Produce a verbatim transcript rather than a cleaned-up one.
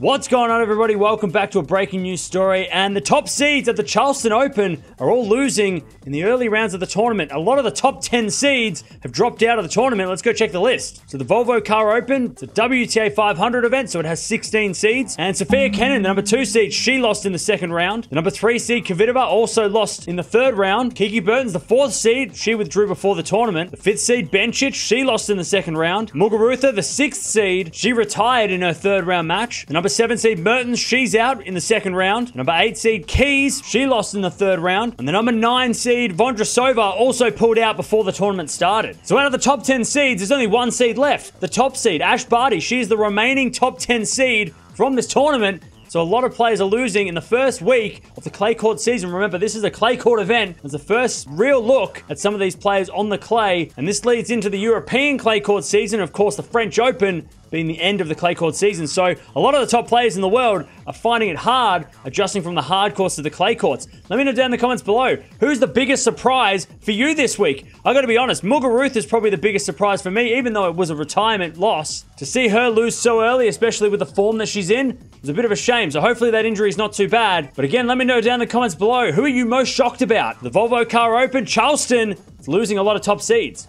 What's going on, everybody? Welcome back to a breaking news story. And the top seeds at the Charleston Open are all losing in the early rounds of the tournament. A lot of the top ten seeds have dropped out of the tournament. Let's go check the list. So the Volvo Car Open, it's a W T A five hundred event, so it has sixteen seeds. And Sofia Kenin, the number two seed, she lost in the second round. The number three seed, Kvitova, also lost in the third round. Kiki Bertens, the fourth seed, she withdrew before the tournament. The fifth seed, Bencic, she lost in the second round. Muguruza, the sixth seed, she retired in her third round match. The number seven seed Mertens, she's out in the second round. Number eight seed Keys, she lost in the third round. And the number nine seed Vondrasova also pulled out before the tournament started. So out of the top ten seeds, there's only one seed left. The top seed, Ash Barty, she's the remaining top ten seed from this tournament. So a lot of players are losing in the first week of the clay court season. Remember, this is a clay court event. It's the first real look at some of these players on the clay. And this leads into the European clay court season. Of course, the French Open being the end of the clay court season. So a lot of the top players in the world are finding it hard adjusting from the hard courts to the clay courts. Let me know down in the comments below, who's the biggest surprise for you this week? I got to be honest, Muguruza is probably the biggest surprise for me, even though it was a retirement loss. To see her lose so early, especially with the form that she's in, is a bit of a shame. So hopefully that injury is not too bad. But again, let me know down in the comments below, who are you most shocked about? The Volvo Car Open, Charleston, it's losing a lot of top seeds.